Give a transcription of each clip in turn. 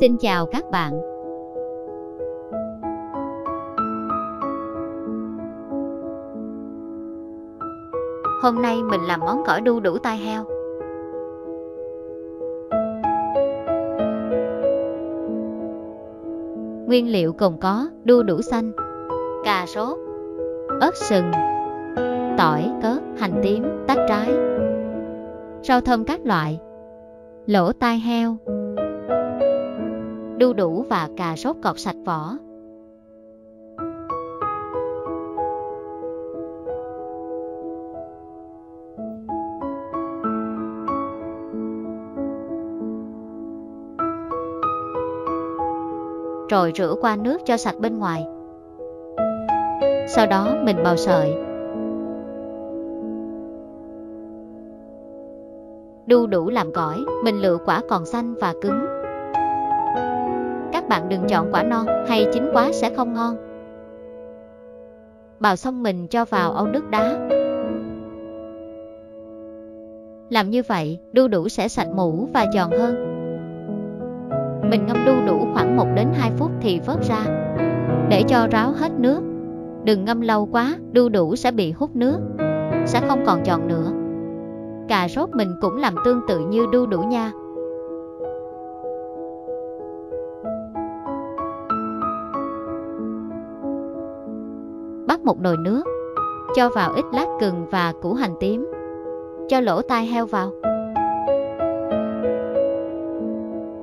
Xin chào các bạn. Hôm nay mình làm món gỏi đu đủ tai heo. Nguyên liệu gồm có đu đủ xanh, cà rốt, ớt sừng, tỏi, cớt, hành tím, tách trái, rau thơm các loại, lỗ tai heo, đu đủ và cà rốt gọt sạch vỏ. Rồi rửa qua nước cho sạch bên ngoài. Sau đó mình bào sợi. Đu đủ làm gỏi, mình lựa quả còn xanh và cứng. Các bạn đừng chọn quả non hay chín quá sẽ không ngon. Bào xong mình cho vào âu nước đá. Làm như vậy, đu đủ sẽ sạch mủ và giòn hơn. Mình ngâm đu đủ khoảng 1 đến 2 phút thì vớt ra, để cho ráo hết nước. Đừng ngâm lâu quá, đu đủ sẽ bị hút nước, sẽ không còn giòn nữa. Cà rốt mình cũng làm tương tự như đu đủ nha. Bắt một nồi nước, cho vào ít lát gừng và củ hành tím, cho lỗ tai heo vào.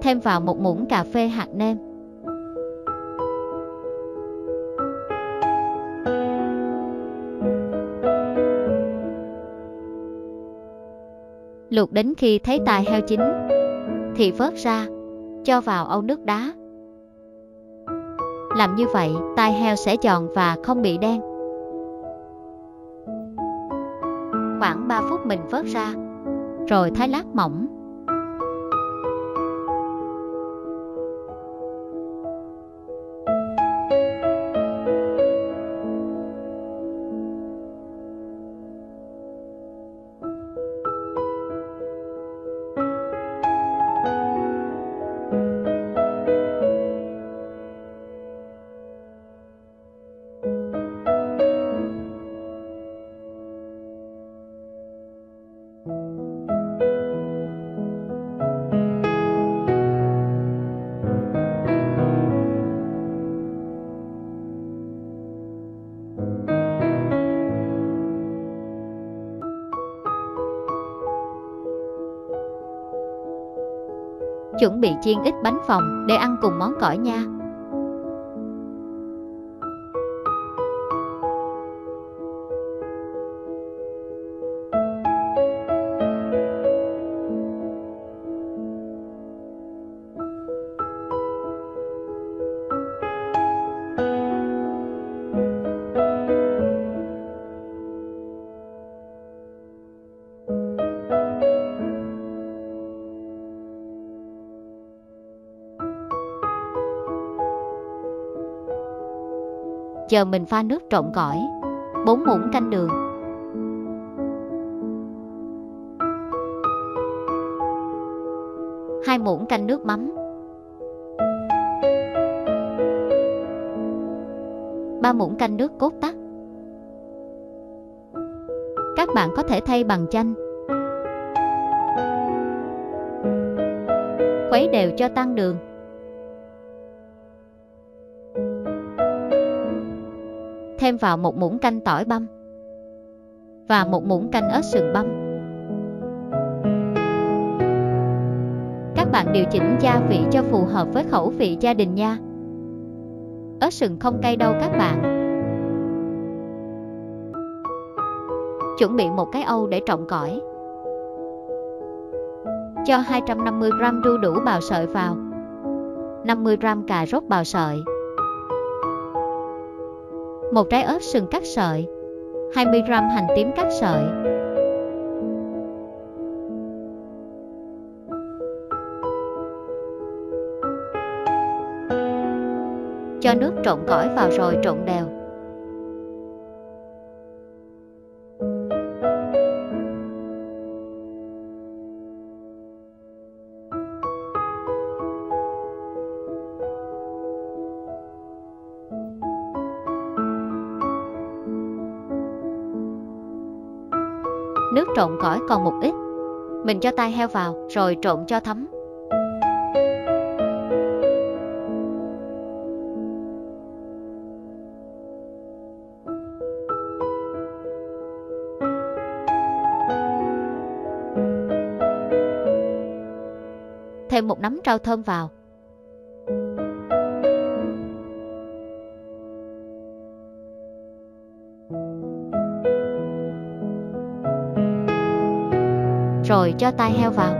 Thêm vào một muỗng cà phê hạt nêm. Luộc đến khi thấy tai heo chín thì vớt ra, cho vào âu nước đá. Làm như vậy, tai heo sẽ giòn và không bị đen. Khoảng 3 phút mình vớt ra, rồi thái lát mỏng. Chuẩn bị chiên ít bánh phồng để ăn cùng món gỏi nha. Giờ mình pha nước trộn gỏi, 4 muỗng canh đường, 2 muỗng canh nước mắm, 3 muỗng canh nước cốt tắc. Các bạn có thể thay bằng chanh. Khuấy đều cho tan đường. Thêm vào 1 muỗng canh tỏi băm và 1 muỗng canh ớt sừng băm. Các bạn điều chỉnh gia vị cho phù hợp với khẩu vị gia đình nha. Ớt sừng không cay đâu các bạn. Chuẩn bị một cái âu để trộn gỏi. Cho 250g đu đủ bào sợi vào, 50g cà rốt bào sợi, một trái ớt sừng cắt sợi, 20g hành tím cắt sợi. Cho nước trộn gỏi vào rồi trộn đều. nước trộn gỏi còn một ít. Mình cho tai heo vào rồi trộn cho thấm. Thêm một nắm rau thơm vào. Rồi cho tai heo vào.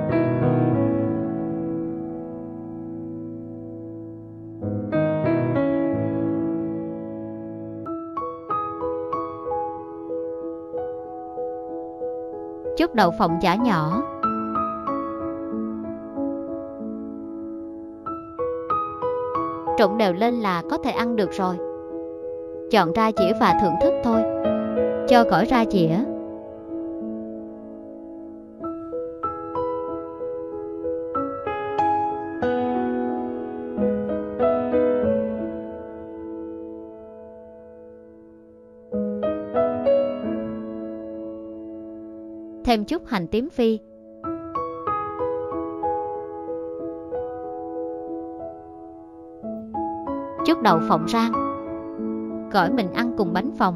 Chút đậu phộng chả nhỏ. Trộn đều lên là có thể ăn được rồi. Chọn ra dĩa và thưởng thức thôi. Cho gỏi ra dĩa. Thêm chút hành tím phi. Chút đậu phộng rang. Gỏi mình ăn cùng bánh phồng.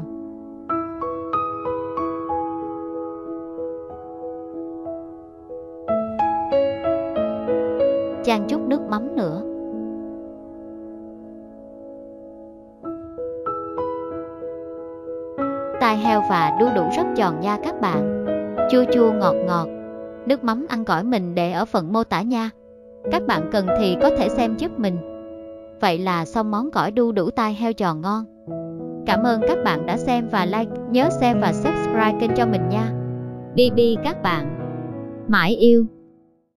Chan chút nước mắm nữa. Tai heo và đu đủ rất giòn nha các bạn. Chua chua ngọt ngọt. Nước mắm ăn gỏi mình để ở phần mô tả nha. Các bạn cần thì có thể xem giúp mình. Vậy là xong món gỏi đu đủ tai heo giòn ngon. Cảm ơn các bạn đã xem và like. Nhớ xem và subscribe kênh cho mình nha. BB các bạn. Mãi yêu.